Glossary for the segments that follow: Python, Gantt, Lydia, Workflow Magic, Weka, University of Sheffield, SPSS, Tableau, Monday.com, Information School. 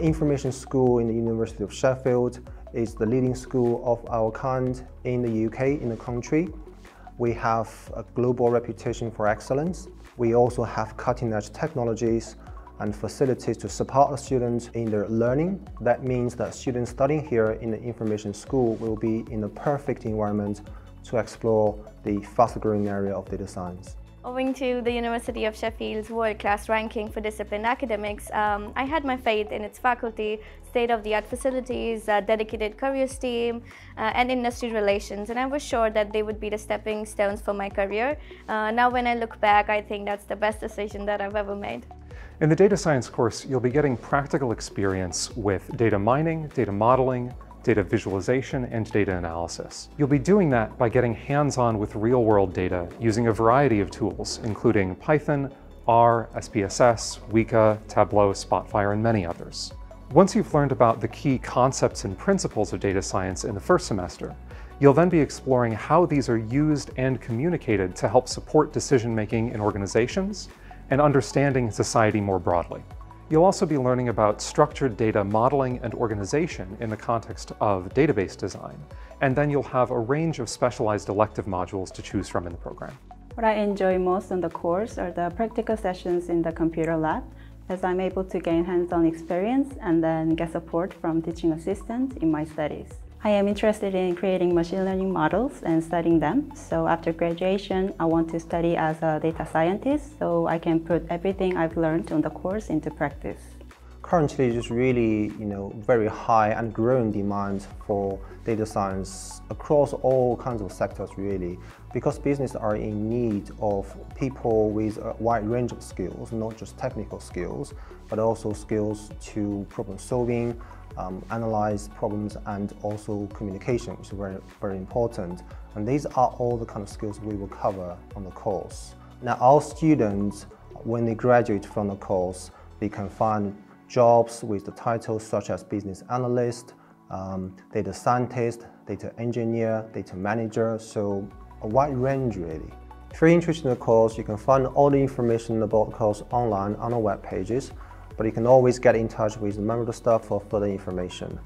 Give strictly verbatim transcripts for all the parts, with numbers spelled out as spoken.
Information School in the University of Sheffield is the leading school of our kind in the U K, in the country. We have a global reputation for excellence. We also have cutting-edge technologies and facilities to support the students in their learning. That means that students studying here in the Information School will be in the perfect environment to explore the fast-growing area of data science. Owing to the University of Sheffield's world-class ranking for disciplined academics, um, I had my faith in its faculty, state-of-the-art facilities, uh, dedicated careers team, uh, and industry relations, and I was sure that they would be the stepping stones for my career. Uh, now when I look back, I think that's the best decision that I've ever made. In the data science course, you'll be getting practical experience with data mining, data modeling, data visualization, and data analysis. You'll be doing that by getting hands-on with real-world data using a variety of tools, including Python, R, S P S S, Weka, Tableau, Spotfire, and many others. Once you've learned about the key concepts and principles of data science in the first semester, you'll then be exploring how these are used and communicated to help support decision-making in organizations and understanding society more broadly. You'll also be learning about structured data modeling and organization in the context of database design, and then you'll have a range of specialized elective modules to choose from in the program. What I enjoy most in the course are the practical sessions in the computer lab, as I'm able to gain hands-on experience and then get support from teaching assistants in my studies. I am interested in creating machine learning models and studying them, so after graduation I want to study as a data scientist so I can put everything I've learned on the course into practice. Currently there's really, you know, very high and growing demand for data science across all kinds of sectors really, because businesses are in need of people with a wide range of skills, not just technical skills, but also skills to problem solving, Um, analyze problems, and also communication, which is very, very important. And these are all the kind of skills we will cover on the course. Now, our students, when they graduate from the course, they can find jobs with the titles such as business analyst, um, data scientist, data engineer, data manager, so a wide range really. If you're interested in the course, you can find all the information about the course online on our web pages. But you can always get in touch with the member of the staff for further information.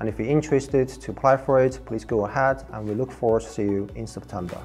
And if you're interested to apply for it, please go ahead, and we look forward to see you in September.